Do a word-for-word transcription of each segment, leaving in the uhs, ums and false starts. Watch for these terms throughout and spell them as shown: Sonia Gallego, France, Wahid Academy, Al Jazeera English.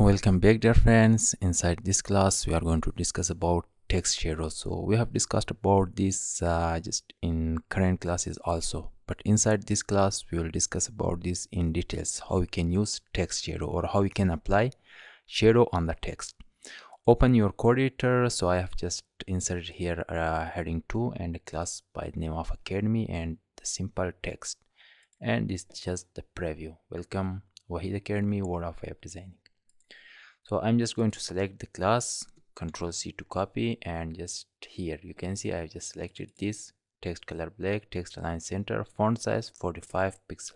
Welcome back, dear friends. Inside this class we are going to discuss about text shadow. So we have discussed about this uh, just in current classes also, but inside this class we will discuss about this in details, how we can use text shadow or how we can apply shadow on the text. Open your code editor. So I have just inserted here uh, heading two and a class by the name of Academy and the simple text, and it's just the preview. Welcome Wahid Academy, World of Web Designing. So I'm just going to select the class, Control C to copy, and just here you can see I have just selected this text color black, text align center, font size forty-five pixel.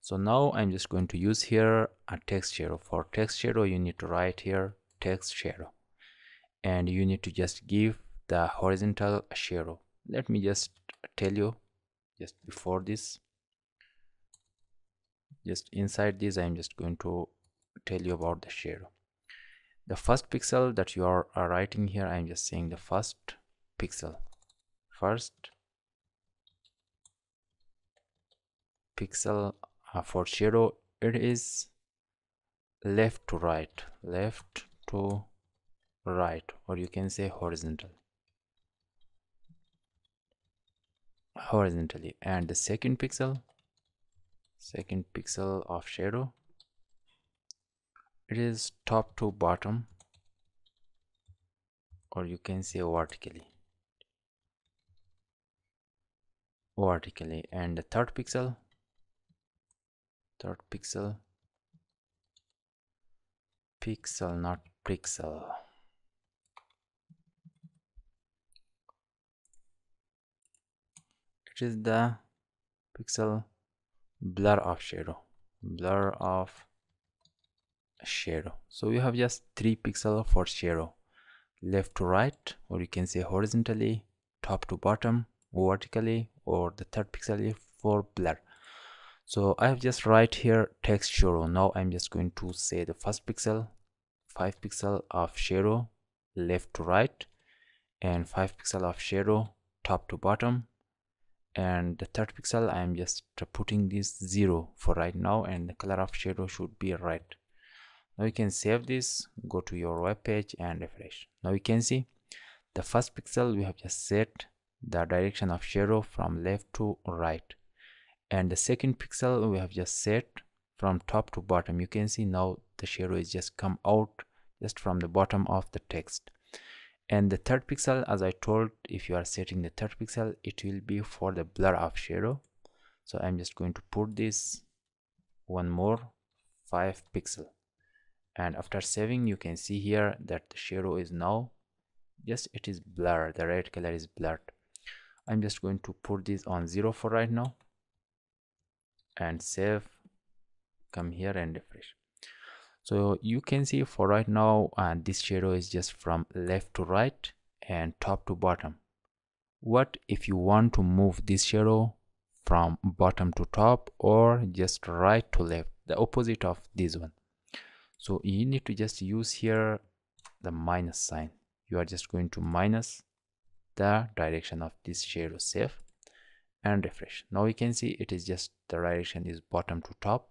So now I'm just going to use here a text shadow. For text shadow you need to write here text shadow, and you need to just give the horizontal shadow. Let me just tell you just before this, just inside this I'm just going to tell you about the shadow. The first pixel that you are, are writing here, I'm just saying the first pixel, first pixel uh, for shadow it is left to right, left to right, or you can say horizontal, horizontally. And the second pixel, second pixel of shadow, it is top to bottom, or you can say vertically, vertically. And the third pixel, third pixel, pixel not pixel, it is the pixel blur of shadow, blur of shadow. So we have just three pixels for shadow, left to right, or you can say horizontally, top to bottom, vertically, or the third pixel for blur. So I have just right here text shadow. Now I'm just going to say the first pixel, five pixel of shadow left to right, and five pixel of shadow top to bottom, and the third pixel I'm just putting this zero for right now, and the color of shadow should be red. Now you can save this, go to your web page and refresh. Now you can see the first pixel we have just set the direction of shadow from left to right, and the second pixel we have just set from top to bottom. You can see now the shadow is just come out just from the bottom of the text. And the third pixel, as I told, if you are setting the third pixel, it will be for the blur of shadow. So I'm just going to put this one more five pixel. And after saving you can see here that the shadow is now just it is blurred, the red color is blurred. I'm just going to put this on zero for right now and save, come here and refresh. So you can see for right now and uh, this shadow is just from left to right and top to bottom. What if you want to move this shadow from bottom to top or just right to left, the opposite of this one? So you need to just use here the minus sign. You are just going to minus the direction of this shadow. Save and refresh. Now you can see it is just the direction is bottom to top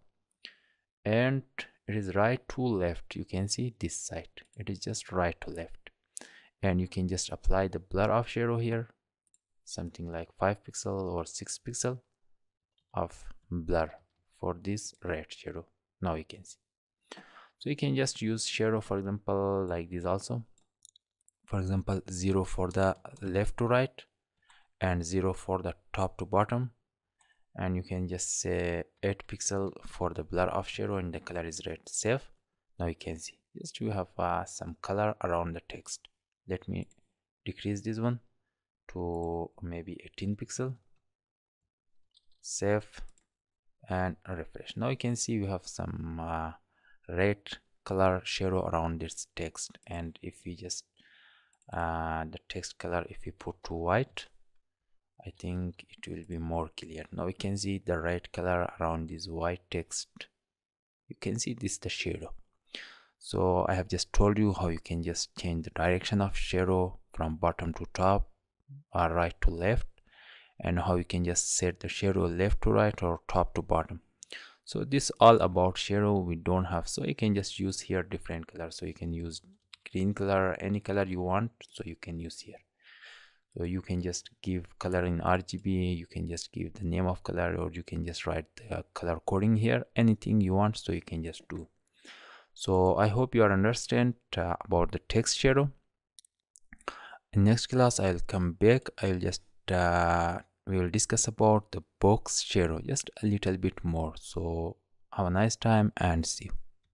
and it is right to left. You can see this side, it is just right to left. And you can just apply the blur of shadow here, something like five pixel or six pixel of blur for this red shadow. Now you can see. So you can just use shadow, for example, like this also. For example, zero for the left to right and zero for the top to bottom. And you can just say eight pixel for the blur of shadow and the color is red. Save. Now you can see just you have uh, some color around the text. Let me decrease this one to maybe eighteen pixel. Save and refresh. Now you can see you have some uh, red color shadow around this text. And if we just uh, the text color, if we put to white, I think it will be more clear. Now we can see the red color around this white text. You can see this the shadow. So I have just told you how you can just change the direction of shadow from bottom to top or right to left, and how you can just set the shadow left to right or top to bottom. So this all about shadow we don't have, so you can just use here different colors. So you can use green color, any color you want, so you can use here. So you can just give color in R G B, you can just give the name of color, or you can just write the color coding here, anything you want, so you can just do. So I hope you are understand uh, about the text shadow. In next class I'll come back, I'll just uh, we will discuss about the box shadow just a little bit more. So have a nice time and see you.